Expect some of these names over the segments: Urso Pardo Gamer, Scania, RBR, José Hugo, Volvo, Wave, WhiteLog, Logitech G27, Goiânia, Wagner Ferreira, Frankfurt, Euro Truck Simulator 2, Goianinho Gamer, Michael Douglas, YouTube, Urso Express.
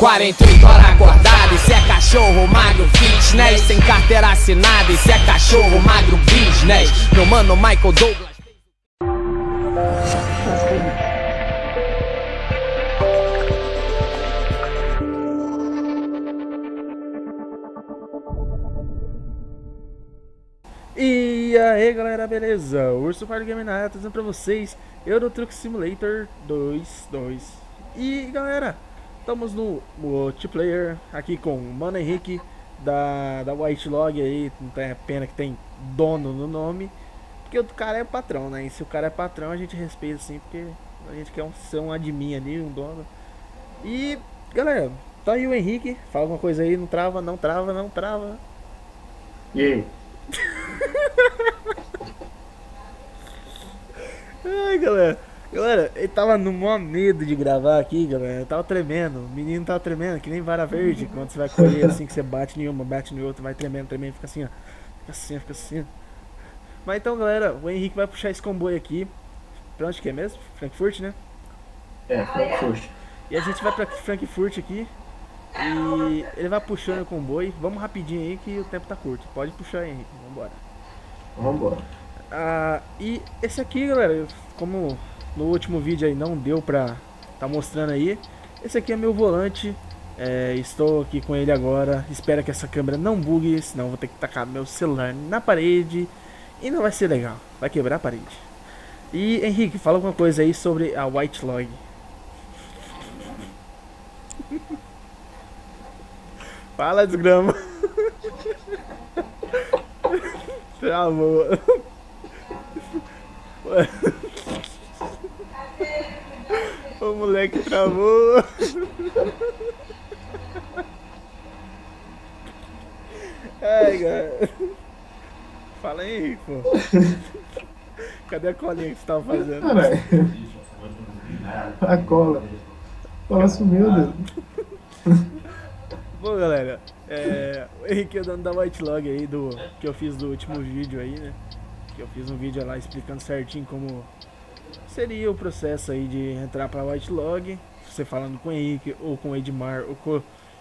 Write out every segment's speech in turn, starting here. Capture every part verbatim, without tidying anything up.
quarenta e oito horas acordado. E se é cachorro magro fitness, sem carteira assinada. E se é cachorro magro business, meu mano Michael Douglas. E aí galera, beleza? Urso Pardo Gamer na área, trazendo pra vocês Euro Truck Simulator dois. E galera, estamos no multiplayer aqui com o Mano Henrique da, da WhiteLog aí. Não tem a pena que tem dono no nome, porque o cara é patrão, né? E se o cara é patrão a gente respeita assim, porque a gente quer um, ser um admin ali, um dono. E galera, tá aí o Henrique, fala alguma coisa aí, não trava, não trava, não trava. E aí? Ai galera, galera, ele tava no maior medo de gravar aqui, galera. Eu tava tremendo, o menino tava tremendo, que nem vara verde. Quando você vai correr assim, que você bate em uma, bate no outro, vai tremendo, tremendo, fica assim, ó. Fica assim, fica assim. Mas então galera, o Henrique vai puxar esse comboio aqui. Pra onde que é mesmo? Frankfurt, né? É, Frankfurt. E a gente vai pra Frankfurt aqui. E ele vai puxando o comboio. Vamos rapidinho aí que o tempo tá curto. Pode puxar aí, Henrique. Vambora. Vambora. Ah, e esse aqui, galera, como no último vídeo aí não deu pra tá mostrando aí, esse aqui é meu volante. É, estou aqui com ele agora. Espero que essa câmera não bugue, senão vou ter que tacar meu celular na parede. E não vai ser legal. Vai quebrar a parede. E Henrique, fala alguma coisa aí sobre a WhiteLog. Fala, desgrama. Travou. O moleque travou. Ai, cara. Fala aí, pô. Cadê a colinha que você tava fazendo? Caralho. A cola. Ela sumiu, Deus. Bom galera, é, o Henrique é o dono da WhiteLog aí, do, que eu fiz do último vídeo aí, né? Que eu fiz um vídeo lá explicando certinho como seria o processo aí de entrar pra WhiteLog. Você falando com o Henrique, ou com o Edmar, ou com,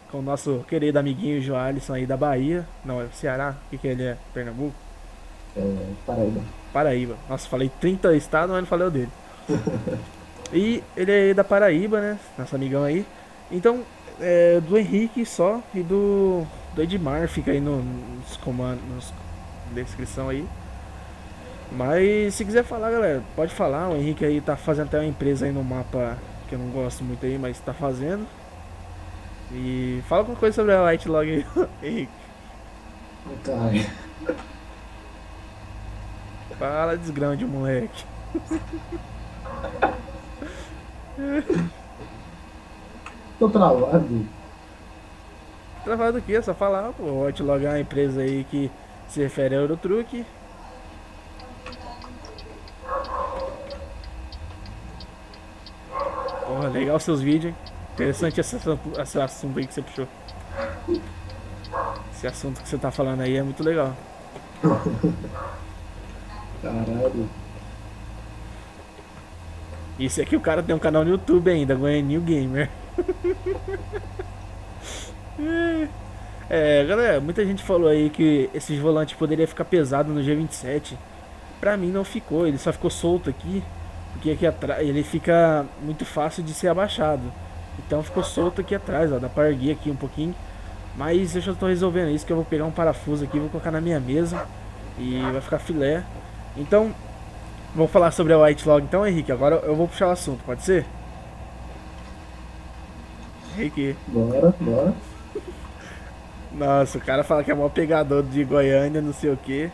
com o nosso querido amiguinho Joalisson aí da Bahia. Não, é o Ceará, o que que ele é? Pernambuco? É, Paraíba. Paraíba, nossa, falei trinta estados, mas não falei o dele. E ele é da Paraíba, né? Nosso amigão aí. Então... É, do Henrique só e do, do Edmar, fica aí no, nos comandos, nos, na descrição aí. Mas se quiser falar, galera, pode falar. O Henrique aí tá fazendo até uma empresa aí no mapa que eu não gosto muito aí, mas tá fazendo. E fala alguma coisa sobre a WhiteLog aí, Henrique. Tá. Fala, desgrande, moleque. Tô travado. Travado o que? É só falar, pô. O WhiteLog é uma empresa aí que se refere a Euro Truck. Porra, legal os seus vídeos, hein? Interessante esse, esse assunto aí que você puxou. Esse assunto que você tá falando aí é muito legal. Caralho. Isso aqui o cara tem um canal no YouTube ainda, Goianinho Gamer. É, galera, muita gente falou aí que esses volantes poderiam ficar pesado no G vinte e sete. Pra mim não ficou, ele só ficou solto aqui, porque aqui atrás ele fica muito fácil de ser abaixado. Então ficou solto aqui atrás, ó, dá pra erguer aqui um pouquinho. Mas eu já tô resolvendo isso, que eu vou pegar um parafuso aqui, vou colocar na minha mesa e vai ficar filé. Então... Vamos falar sobre a WhiteLog então, Henrique. Agora eu vou puxar o assunto, pode ser? Henrique. Bora, bora. Nossa, o cara fala que é mó pegador de Goiânia, não sei o que.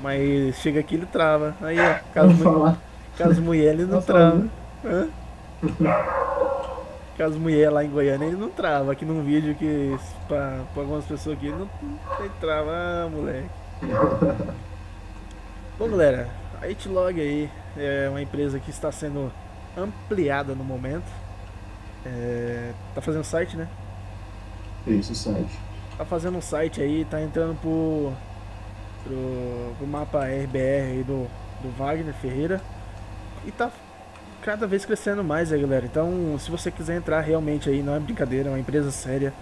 Mas chega aqui ele trava. Aí, ó, caso, mu caso mulher ele não trava. Hã? Caso mulher lá em Goiânia ele não trava. Aqui num vídeo que pra, pra algumas pessoas aqui ele não ele trava, ah, moleque. Bom, galera. A WhiteLog aí é uma empresa que está sendo ampliada no momento. É, tá fazendo site, né? Isso, site. Tá fazendo um site aí, tá entrando pro, pro, pro mapa R B R aí do, do Wagner Ferreira. E tá cada vez crescendo mais aí, galera. Então, se você quiser entrar realmente aí, não é brincadeira, é uma empresa séria,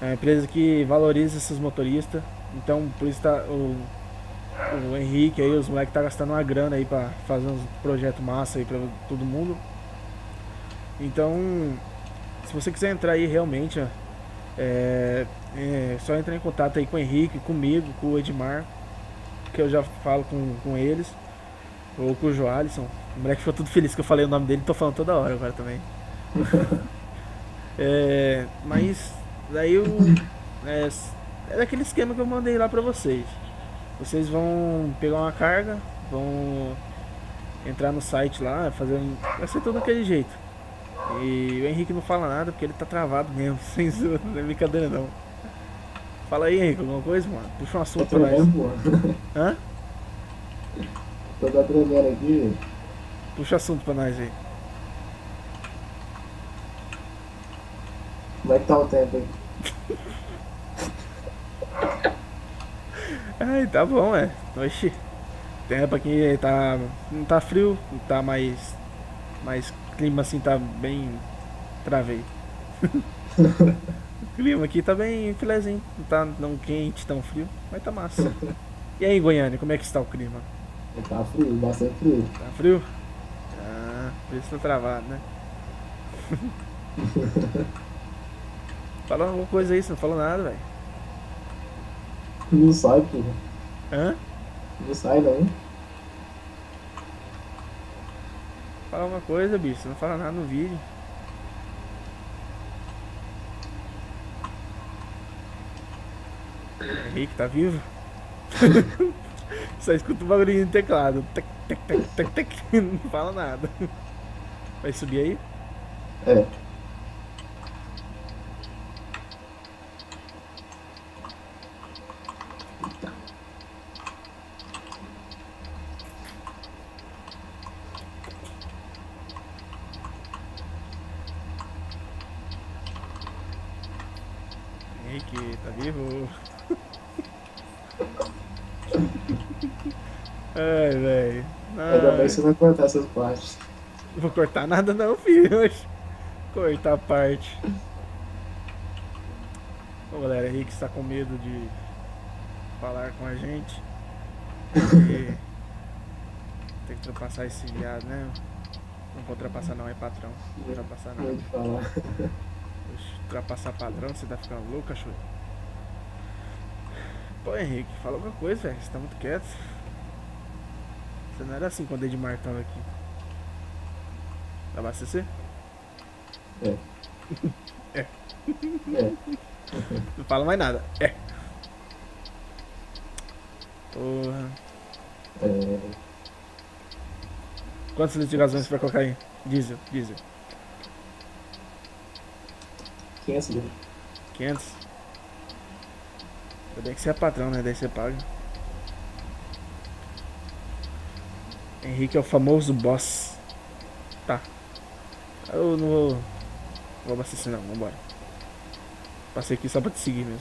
é uma empresa que valoriza esses motoristas. Então, por isso tá o, o Henrique aí, os moleques tá gastando uma grana aí pra fazer uns projetos massa aí pra todo mundo. Então, se você quiser entrar aí realmente, ó, é, é só entrar em contato aí com o Henrique, comigo, com o Edmar, que eu já falo com, com eles, ou com o Joalisson. O moleque ficou tudo feliz que eu falei o nome dele, tô falando toda hora agora também. É, mas daí eu, é, é daquele esquema que eu mandei lá pra vocês. Vocês vão pegar uma carga, vão entrar no site lá, fazer, vai ser tudo daquele jeito. E o Henrique não fala nada porque ele tá travado mesmo, sem zoa, não é brincadeira não. Fala aí, Henrique, alguma coisa, mano? Puxa um assunto pra nós. Hã? Tô dando tremendo aqui. Puxa assunto pra nós aí. Como é que tá o tempo aí? Ai, tá bom, é. Oxi. Tempo aqui tá. Não tá frio, não tá mais. Mas clima assim tá bem. Travei. O clima aqui tá bem filezinho. Não tá tão quente, tão frio, mas tá massa. E aí, Goiânia, como é que está o clima? Tá frio, bastante frio. Tá frio? Ah, por isso tá travado, né? Fala alguma coisa aí, você não falou nada, velho. Não sai, pô. Hã? Não sai, não. Fala alguma coisa, bicho, não fala nada no vídeo. Henrique, tá vivo? Só escuta o barulhinho do teclado. Tec, tec, tec, tec, tec. Não fala nada. Vai subir aí? É. Henrique, tá vivo? Ai, velho. Ainda bem que você vai cortar essas partes. Não vou cortar nada não, filho. Cortar a parte. Ô, galera, Henrique está com medo de falar com a gente. E... tem que ultrapassar esse viado, né? Não vou ultrapassar não, é patrão. Não vou ultrapassar não. Pode falar. Ultrapassar patrão, você tá ficando louco, cachorro? Pô, Henrique, fala alguma coisa, velho. Você tá muito quieto. Você não era assim quando o Edmar tava aqui. Vai abastecer? É. É. É. Não fala mais nada. É. Porra. É. Quantos litros de gasolina você vai colocar aí? Diesel, diesel. quinhentos litros. quinhentos? Ainda bem que você é patrão, né? Daí você paga. Henrique é o famoso boss. Tá. Eu não vou... vou abastecer não, vambora. Passei aqui só pra te seguir mesmo.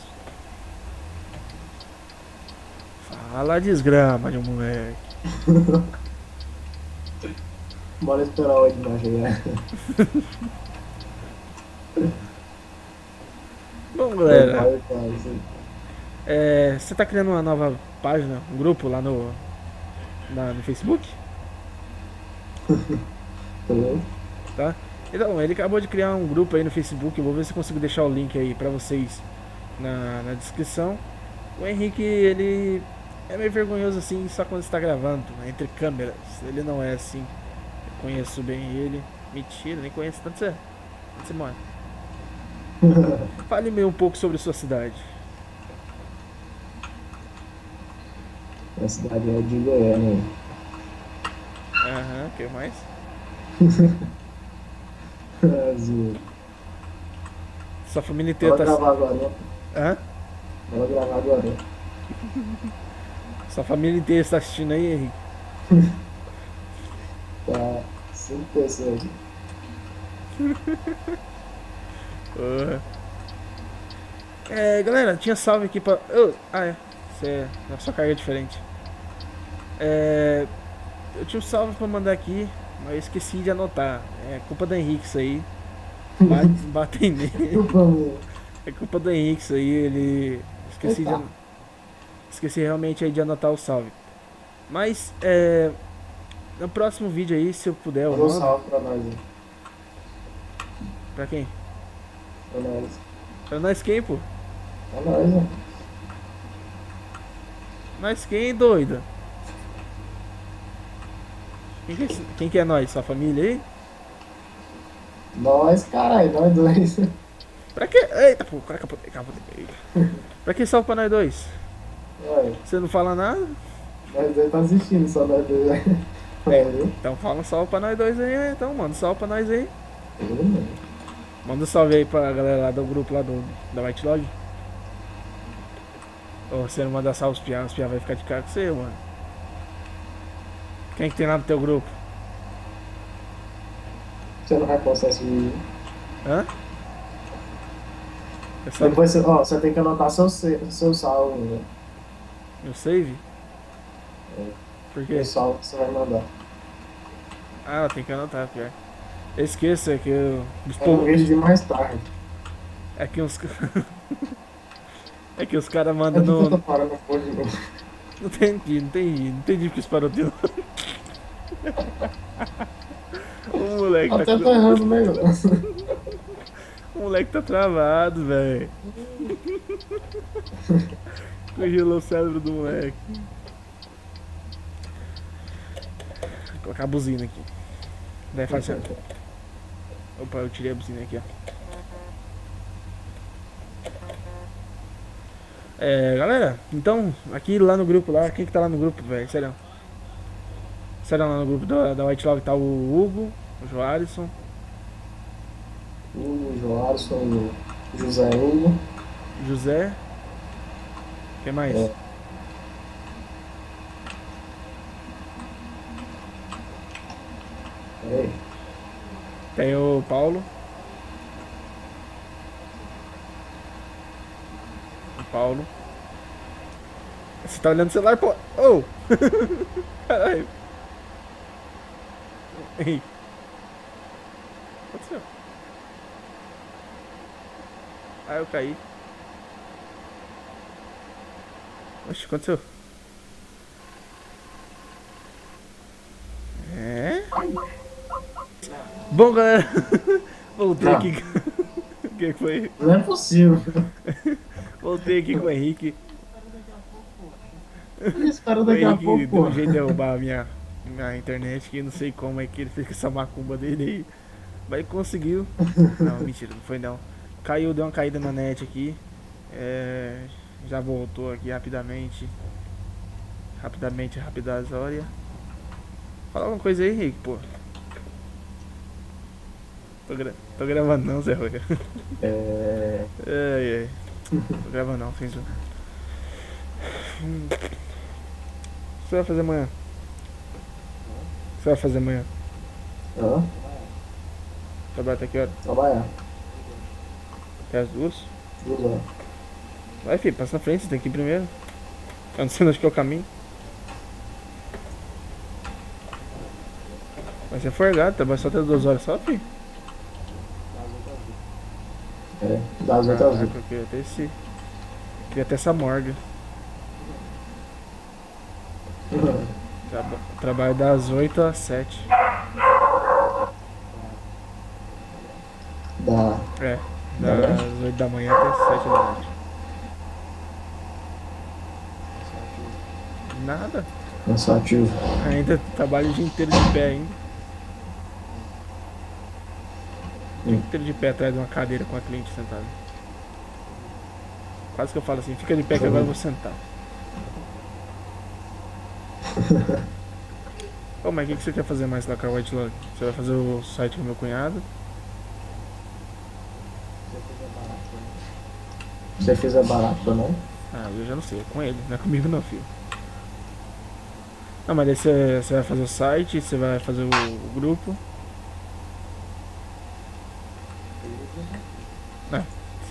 Fala desgrama de um moleque. Bora esperar o Edmar chegar. Bom, galera. É, você tá criando uma nova página, um grupo lá no... na, no Facebook? Tá? Então, ele acabou de criar um grupo aí no Facebook. Eu vou ver se consigo deixar o link aí pra vocês na, na descrição. O Henrique, ele é meio vergonhoso assim, só quando está gravando, né? Entre câmeras. Ele não é assim. Eu conheço bem ele. Mentira, nem conheço tanto você. Onde você mora? Fale meio um pouco sobre sua cidade. A cidade é de Goiânia. Aham, o que mais? Azul. Sua família inteira tá... gravar agora, né? Hã? Vou gravar agora, né? Sua família inteira está assistindo aí, Henrique? Tá, cinco pessoas. Porra. É, galera, tinha salve aqui pra... Oh, ah, é. Você... a sua carga é diferente. É, eu tinha um salve pra mandar aqui, mas eu esqueci de anotar. É culpa do Henrique isso aí. Bate, bate em mim. É culpa do Henrique isso aí, ele... Esqueci, de an... Esqueci realmente aí de anotar o salve. Mas, é... no próximo vídeo aí, se eu puder... Eu mando um salve pra nós aí. Pra quem? Pra nós. Pra nós quem, pô? Pra nós, né? Nós quem, doido? Quem que é, quem que é nós? Sua família aí? Nós, caralho, nós dois. Pra que? Eita, pô, caraca, pra que salve pra nós dois? Ué. Você não fala nada? Nós dois tá assistindo, só nós dois, né? É, então fala um salve pra nós dois aí, então, manda um salve pra nós aí. Eu, manda um salve aí pra galera lá do grupo lá do, da WhiteLog. Ou oh, você não mandar salve os piá, os piá vai ficar de cara com você, mano. Quem é que tem lá no teu grupo? Você não vai postar esse vídeo. Hã? Só... Depois você, ó, você tem que anotar seu, seu salve, né? Meu save? É. Por quê? O salve que você vai mandar. Ah, tem que anotar, pior. Eu esqueço, é que eu... Os eu po... vejo de mais tarde. É que uns... é que os caras mandam no... Não, parando, não entendi, não entendi. Não entendi porque isso parou de novo. O moleque até tá... Até tá errando mesmo. O moleque tá travado, velho. Congelou o cérebro do moleque. Vou colocar a buzina aqui. Vai fazer. Opa, eu tirei a buzina aqui, ó. É, galera, então, aqui lá no grupo lá, quem que tá lá no grupo, velho? Sério. Sério, lá no grupo da, da WhiteLog tá o Hugo, o Joalisson. Hugo, Joalisson, o José Hugo. José. Quem mais? É. Ei. Tem o Paulo. Paulo. Você tá olhando o celular, pô. Oh! Caralho. Ei. O que aconteceu? Ah, eu caí. Oxe, o que aconteceu? É? Bom, galera. Voltei aqui. O que foi? Não é possível. Voltei aqui com o Henrique. Esse cara daqui a pouco. Deu um jeito de derrubar a minha, minha internet, que não sei como é que ele fez com essa macumba dele aí. Mas conseguiu. Não, mentira, não foi não. Caiu, deu uma caída na net aqui. É, já voltou aqui rapidamente. Rapidamente, rapidazória. Fala alguma coisa aí, Henrique, pô. Tô, gra tô gravando não, Zé Roger. É. Ai, ai. Não grava não, sem zoar. Hum. O que você vai fazer amanhã? O que você vai fazer amanhã? Hã? Trabalhar até que hora? Trabalhar. Até as duas? Duas horas. Vai, filho, passa na frente, você tem que ir primeiro. Eu não sei onde que é o caminho. Vai ser forgado, trabalha só até duas horas só, filho. É, das ah, outras vezes. Eu queria até esse. Eu queria até essa morga. Uhum. Tra trabalho das oito às sete. Da. É, das da oito da manhã até as sete da noite. Nada? Cansativo. Ainda trabalho o dia inteiro de pé ainda. Fica de pé atrás de uma cadeira com a cliente sentada. Quase que eu falo assim, fica de pé que agora eu vou sentar. Ô, mas o que, que você quer fazer mais lá com a WhiteLog? Você vai fazer o site com o meu cunhado? Você fez a barata, não? Ah, eu já não sei, é com ele, não é comigo não, filho. Não, mas daí você, você vai fazer o site, você vai fazer o, o grupo.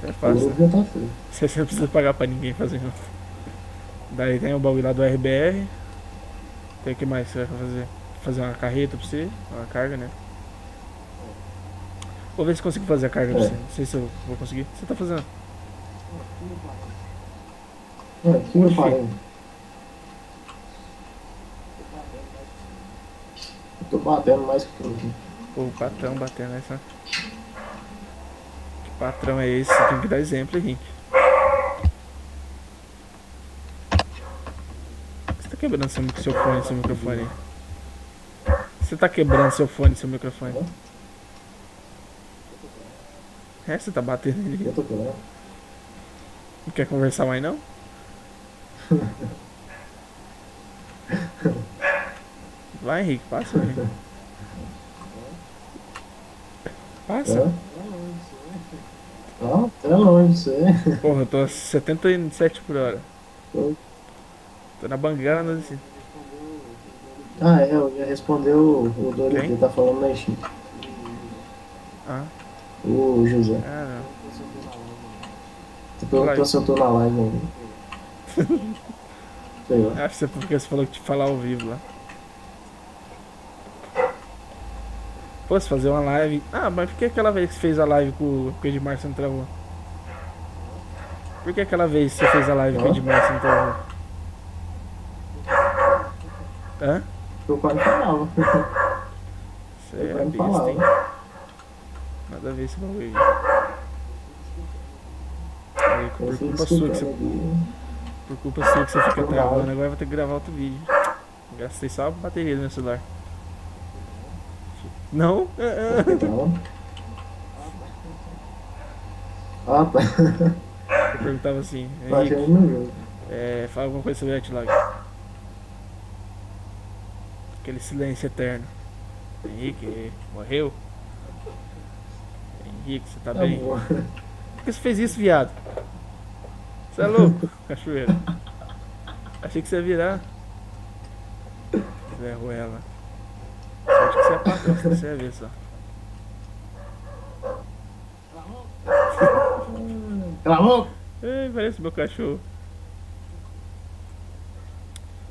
É fácil, né? Você não precisa pagar pra ninguém fazer não. Daí tem o bagulho lá do R B R. Tem o que mais você vai fazer? fazer uma carreta pra você, uma carga, né? Vou ver se consigo fazer a carga é. pra você. Não sei se eu vou conseguir. O que você tá fazendo? É, sim, pai. Tô batendo mais que tudo. Pô, o patrão batendo essa. Que patrão é esse? Você tem que dar exemplo, Henrique. Você tá quebrando seu, seu fone, seu microfone? Você tá quebrando seu fone, seu microfone? É, você tá batendo nele. Eu tô quebrando. Não quer conversar mais, não? Vai, Henrique, passa, Henrique. Passa. Ah, tá longe isso aí. Porra, eu tô a setenta e sete por hora. Tô, tô na bangana, assim. Ah, é, eu ia responder o, o Dori que tá falando na Chico. Ah. O José. Ah, não. Perguntou se eu tô na live ainda. Sei lá. Acho que é porque você falou que te falar ao vivo lá. Posso fazer uma live? Ah, mas por que aquela vez que você fez a live com, com o Edmar você não travou? Por que aquela vez que você fez a live não. com o Edmar você não travou? Hã? Eu quase falava. Você é besta, hein? Nada a ver esse bagulho. Aí, por culpa sua que você... Por culpa sua que você fica travando, agora eu vou ter que gravar outro vídeo. Gastei só a bateria do meu celular. Não? Não? Ah, tá. Eu perguntava assim, Henrique, é, fala alguma coisa sobre o WhiteLog. Aquele silêncio eterno. Henrique, morreu? Henrique, você tá bem? Por que você fez isso, viado? Você é louco, cachoeira? Achei que você ia virar. Zé Ruela. Acho que você é patrão, se você ia ver só. Clamou! Ei, parece meu cachorro.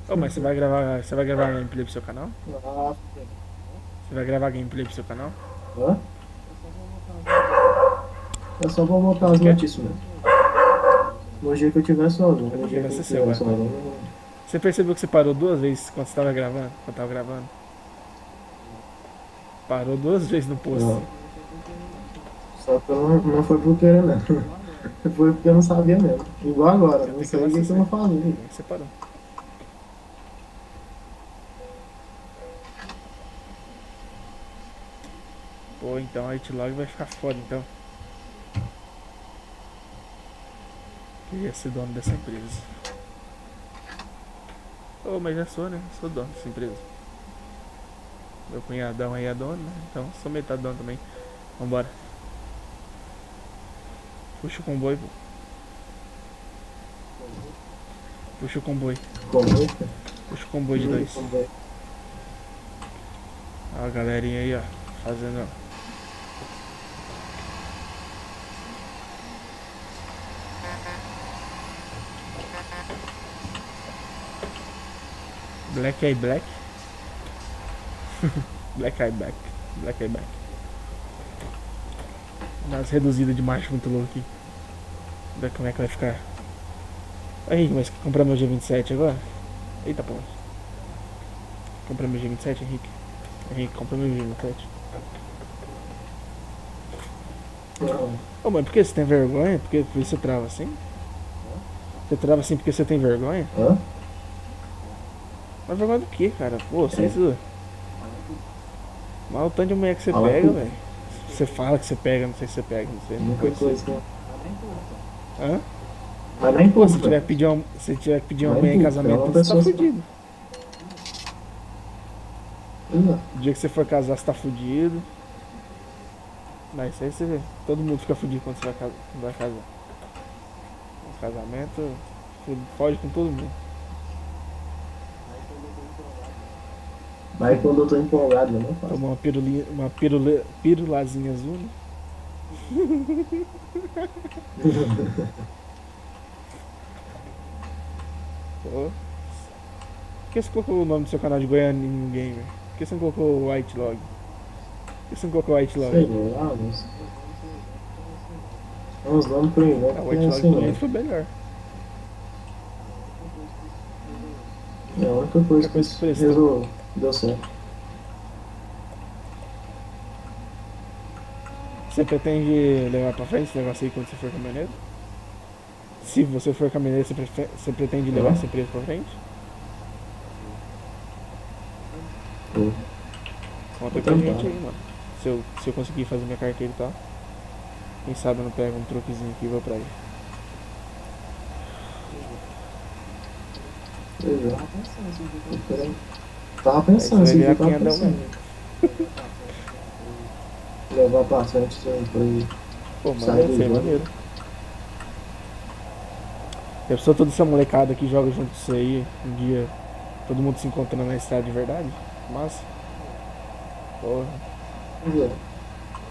Oh, mas você vai gravar. Você vai gravar gameplay pro seu canal? Você vai gravar gameplay pro seu canal? Hã? Eu só vou montar as notícias mesmo. No dia que eu tiver sozinho. No dia que você tiver sozinho. Você percebeu que você parou duas vezes quando você tava gravando? Quando tava gravando? Parou duas vezes no posto. Não. Só que eu não, não foi por querer, não. Foi porque eu não sabia mesmo. Igual agora, eu não sei o que você não fazia. Você parou. Pô, então a WhiteLog vai ficar foda, então. Queria ser dono dessa empresa. Oh, mas já sou, né? Sou dono dessa empresa. Meu cunhadão aí é dono, né? Então sou metade dono também. Vambora. Puxa o comboio, pô. Puxa o comboio. Comboio? Puxa o comboio de dois. Ó a galerinha aí, ó. Fazendo, ó. Black Eye Black. Black Eye Black, Black Eye Black. Nas reduzidas de marcha muito louco aqui. Ver como é que vai ficar. Aí, mas comprar meu G vinte e sete agora? Eita porra. Comprar meu G vinte e sete, Henrique? Henrique, compra meu G vinte e sete. Ô oh, mas por que você tem vergonha? Por que você trava assim? Você trava assim porque você tem vergonha? Hã? Mas vergonha do que, cara? Pô, sem isso. Mas o tanto de mulher que você fala pega, velho. Você fala que você pega, não sei se você pega, não sei. Muita coisa. Assim. Hã? Mas nem pô, se tiver que pedir uma, se tiver que pedir uma mulher em casamento, você tá fudido. O dia que você for casar, você tá fudido. Mas isso aí você vê. Todo mundo fica fudido quando você vai, casa, vai casar. O casamento fode com todo mundo. Vai quando eu tô empolgado, eu não faço. Tomar uma pirulinha, uma pirula, pirulazinha azul, né? Pô. Por que você colocou o nome do seu canal de Goianinho Gamer? que você não colocou o WhiteLog? Por que você não colocou o WhiteLog? Sei lá, mas... Vamos lá no primeiro. Ah, o WhiteLog pelo menos foi melhor. É a única coisa que isso resolveu. Deu certo. Você pretende levar pra frente esse negócio aí quando você for caminhoneiro? Se você for caminhoneiro, você, prefe... você pretende levar essa empresa pra frente? Hum. Conta pra gente aí, mano. Se eu, se eu conseguir fazer minha carteira e tal. Quem sabe eu não pego um troquezinho aqui e vou pra aí. Eu tava pensando, eu tava pensando, você vai quem andou mesmo. Levar pra frente sempre. Pô, mas deve ser maneiro. Eu sou toda essa molecada que joga junto com você aí. Um dia todo mundo se encontrando na estrada de verdade. Massa. Porra. Yeah.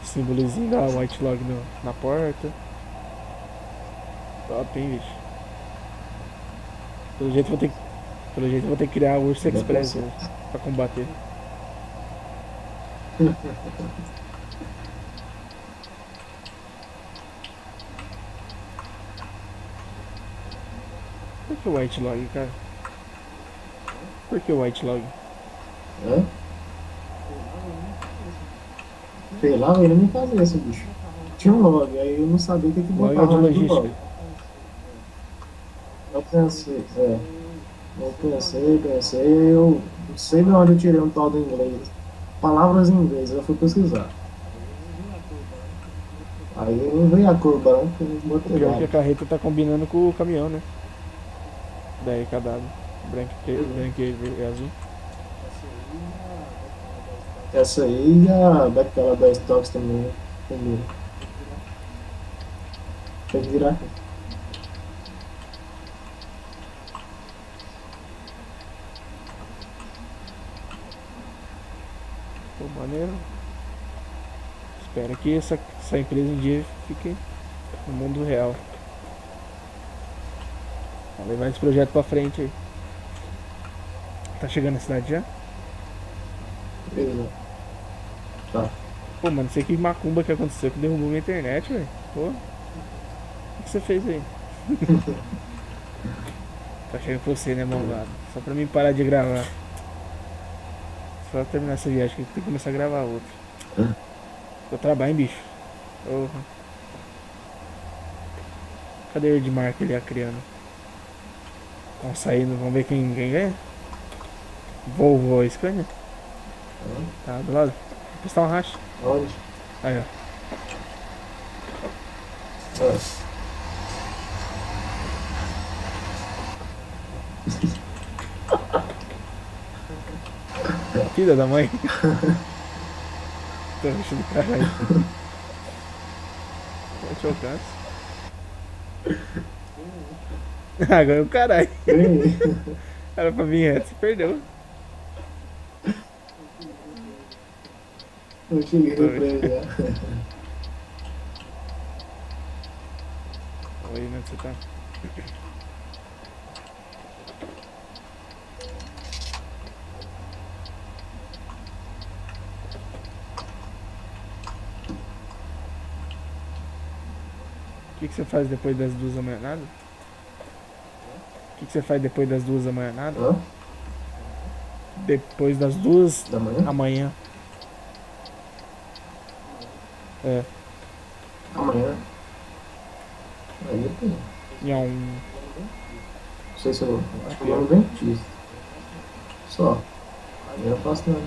Simbolizinho da WhiteLog no, na porta. Top, hein, bicho. Pelo jeito vou ter que. Pelo jeito vou ter que criar o Urso Express né, pra combater. Por que o WhiteLog, cara? Por que o WhiteLog? Hã? Sei lá, ele não fazia esse bicho. Tinha um log, aí eu não sabia o que botar no log. Eu pensei, é. Eu pensei, pensei, eu não sei de onde eu tirei um tal do inglês. Palavras em inglês, eu fui pesquisar. Aí eu não vi a cor branca, eu botei. O pior que a carreta tá combinando com o caminhão, né? Daí cadáver, branco, branco e azul. Essa aí é daquela da Stocks também. Tem que virar. Pô, maneiro. Espero que essa, essa empresa um dia fique no mundo real. Vamos levar esse projeto pra frente aí. Tá chegando na cidade já? Beleza. Tá. Pô, mano, não sei que macumba que aconteceu que derrubou minha internet, velho. Pô. O que você fez aí? Tá chegando pra você, né, malvado? Só pra mim parar de gravar. Só terminar essa viagem que eu tenho que começar a gravar outra. Eu trabalho, hein, bicho? Oh. Cadê o Edmar que ele ia criando? Vamos saindo, vamos ver quem, quem ganha. Volvo ou Scania? Uhum. Tá do lado. Vou prestar um racha. Onde? Aí, ó. Nossa. Filha da mãe. Tô mexendo o cara aí. Não te alcanço. Ah, ganhou o caralho. Era pra vir reto, você perdeu. Não cheguei pra ele já. Olha aí, né, você tá. O que, que você faz depois das duas da manhã? Nada? O que, que você faz depois das duas da manhã? Nada? Hã? Depois das duas da manhã? Amanhã. É. Amanhã? Aí tem. E é um. Não sei se eu vou. Eu não dentista. Só. Amanhã eu não faço nada.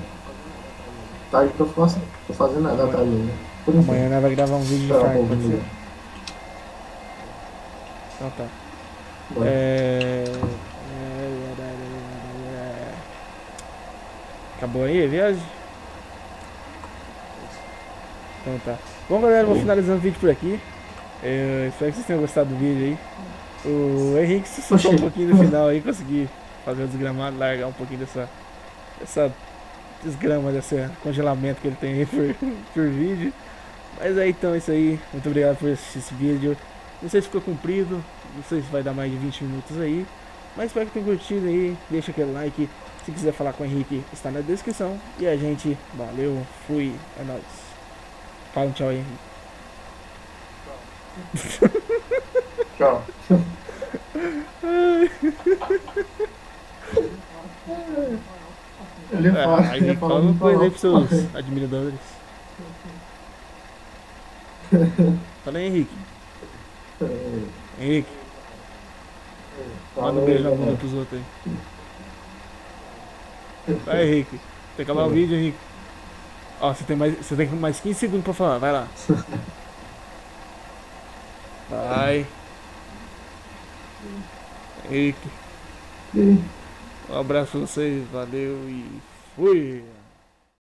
Tarde que eu faço. Não tô fazendo nada amanhã. Tarde, né? Por amanhã nós vamos gravar um vídeo de tarde. Um então tá. É... Acabou aí a viagem? Então tá. Bom galera, vou finalizando o vídeo por aqui. Eu espero que vocês tenham gostado do vídeo aí. O Henrique se soltou um pouquinho no final aí, consegui fazer o desgramado, largar um pouquinho dessa, dessa desgrama, desse congelamento que ele tem aí por, por vídeo. Mas é então isso aí. Muito obrigado por assistir esse vídeo. Não sei se ficou comprido, não sei se vai dar mais de vinte minutos aí, mas espero que tenham curtido aí, deixa aquele like, Se quiser falar com o Henrique, está na descrição. E a gente, valeu, fui, é nóis. Fala um tchau aí, Henrique. Tchau. Ele fala, é, ele fala uma coisa aí para seus admiradores. Fala aí, Henrique. É. Henrique. É. Manda um beijo na bunda pros outros aí. Vai, Henrique. Tem que acabar o vídeo, Henrique. Ó, você tem mais, você tem mais quinze segundos pra falar, vai lá. Vai. Henrique. Um abraço a vocês, valeu e fui!